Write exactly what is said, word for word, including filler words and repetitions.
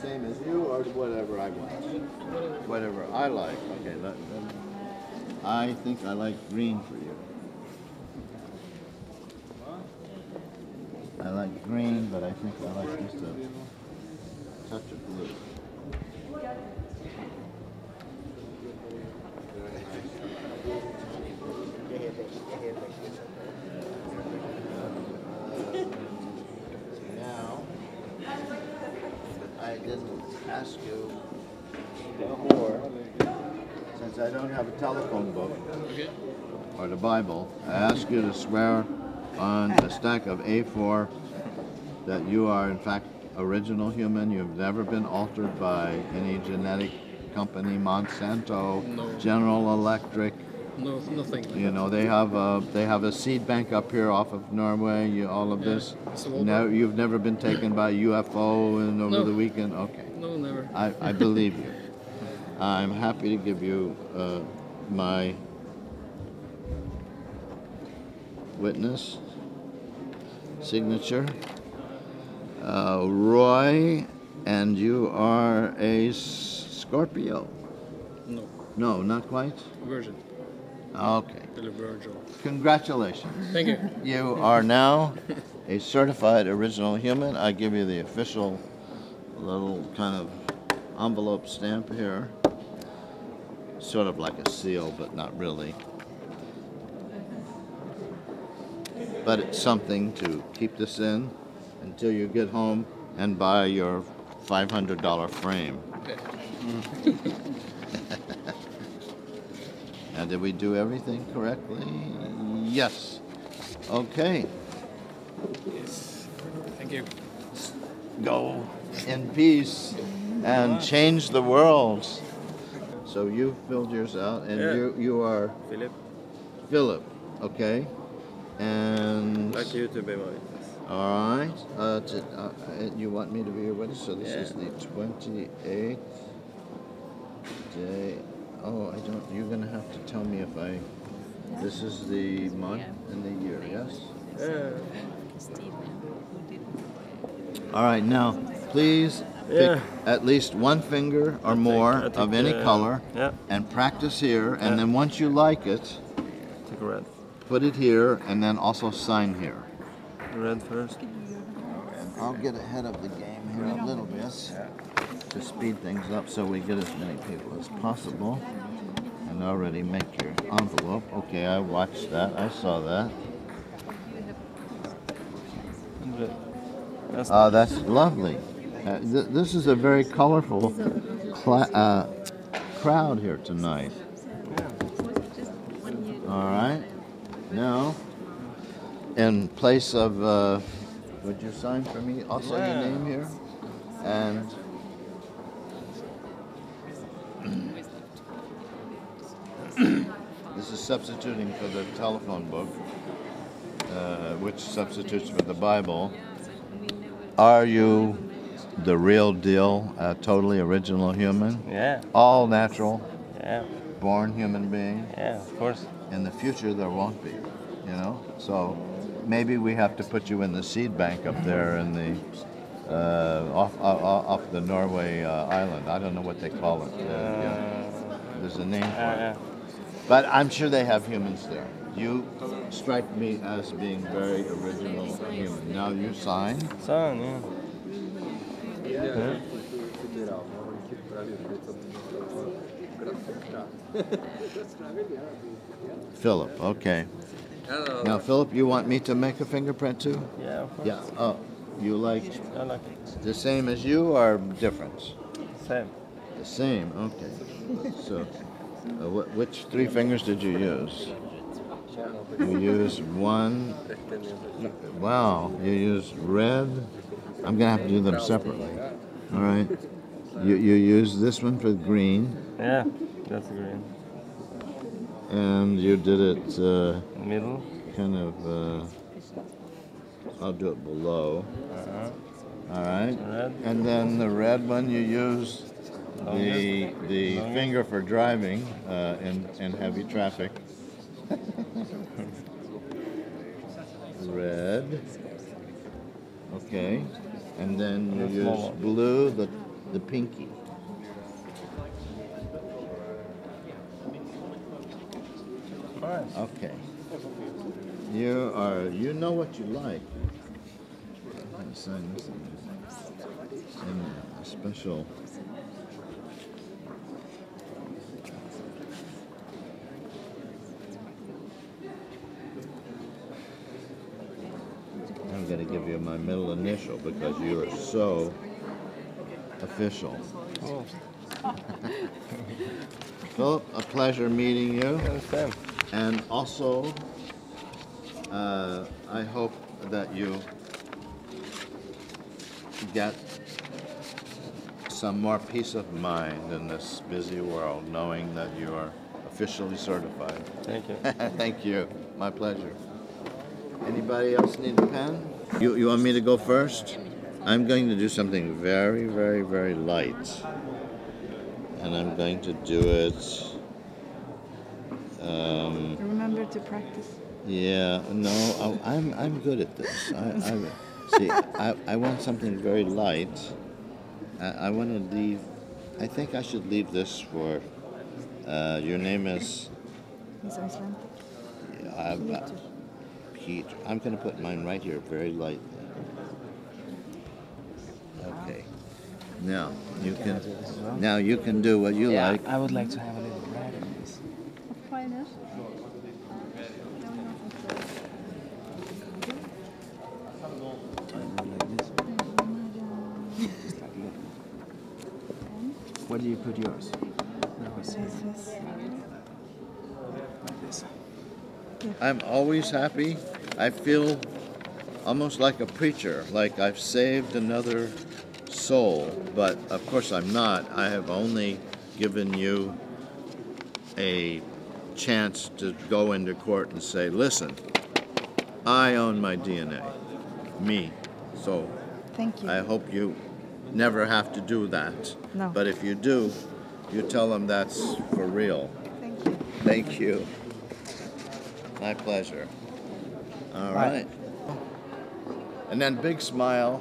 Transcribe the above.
the same as you, or whatever I want? Whatever I like. Okay, let, let, I think I like green for you. I like green, but I think I like just a touch of blue. Ask you before, since I don't have a telephone book or the Bible, I ask you to swear on a stack of A four that you are in fact original human. You've never been altered by any genetic company, Monsanto, no. General Electric. No, nothing. Like you know, that. they have a they have a seed bank up here off of Norway. You, all of yeah, this. No, you've never been taken by U F O and over no. the weekend. Okay. No, never. I, I believe you. I'm happy to give you uh, my witness signature, uh, Roy, and you are a Scorpio. No. No, not quite. Virgin. Okay. Congratulations. Thank you. You are now a certified original human. I give you the official little kind of envelope stamp here. Sort of like a seal, but not really. But it's something to keep this in until you get home and buy your five hundred dollar frame. Now, did we do everything correctly? Yes. Okay. Yes. Thank you. Go in peace and change the world. So you filled yours out, and yeah. you you are Philip. Philip. Okay. And I'd like you to be my witness. All right. Uh, to, uh, you want me to be your witness? So this yeah. is the twenty-eighth day. Oh, I don't, you're going to have to tell me if I, this is the month and the year, yes? Yeah. All right, now, please pick yeah. at least one finger or I more think, think, of any uh, color yeah. and practice here, and yeah. then once you like it, take red. Put it here, and then also sign here. Red first. And I'll get ahead of the game here a little bit. Yeah. To speed things up so we get as many people as possible. And already make your envelope. Okay, I watched that. I saw that. Oh, uh, that's lovely. Uh, th this is a very colorful uh, crowd here tonight. All right. Now, in place of, uh, would you sign for me also yeah. your name here? And this is substituting for the telephone book, uh, which substitutes for the Bible. Are you the real deal, a totally original human? Yeah. All natural? Yeah. Born human being? Yeah, of course. In the future, there won't be, you know? So maybe we have to put you in the seed bank up there in the... Uh, off, off, off the Norway uh, island. I don't know what they call it. Uh, yeah. There's a name for uh, it. But I'm sure they have humans there. You strike me as being very original human. Now you sign. Sign, yeah. yeah. Philip, okay. Now, Philip, you want me to make a fingerprint too? Yeah, of course. Yeah. Oh. You like, I like it. The same as you or different? Same. The same, okay. So, uh, wh which three fingers did you use? You used one. Wow, you used red. I'm going to have to do them separately. All right. You, you used this one for green. Yeah, that's green. And you did it uh, middle. Kind of. Uh, I'll do it below. Uh-huh. All right. Red. And then the red one you use the the Longest. finger for driving uh, in in heavy traffic. Red. Okay. And then you use blue, the the pinky. Okay. You are, you know what you like. I'm sign this in a special. I'm going to give you my middle initial because you are so official. Oh. Philip, a pleasure meeting you. Yes, and also, uh, I hope that you get some more peace of mind in this busy world, knowing that you are officially certified. Thank you. Thank you. My pleasure. Anybody else need a pen? You, you want me to go first? I'm going to do something very, very, very light. And I'm going to do it... Um, Remember to practice. Yeah, no, I, I'm I'm good at this. I, I see. I I want something very light. I, I want to leave. I think I should leave this for. Uh, your name is. Is Icelandic. Uh, Peter. Peter. I'm going to put mine right here, very lightly. Okay. Now you can. can now you can do what you yeah, like. I would like to have a little bread on this. Where do you put yours? I'm always happy. I feel almost like a preacher, like I've saved another soul, but of course I'm not. I have only given you a chance to go into court and say, listen, I own my D N A, me. So thank you. I hope you never have to do that. No. But if you do, you tell them that's for real. Thank you. Thank you. My pleasure. All right. Right. And then big smile.